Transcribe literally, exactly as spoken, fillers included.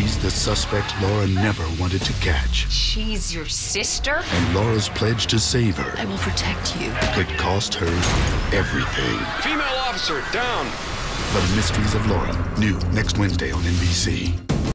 She's the suspect Laura never wanted to catch. She's your sister? And Laura's pledge to save her. I will protect you. Could cost her everything. Female officer, down! The Mysteries of Laura, new next Wednesday on N B C.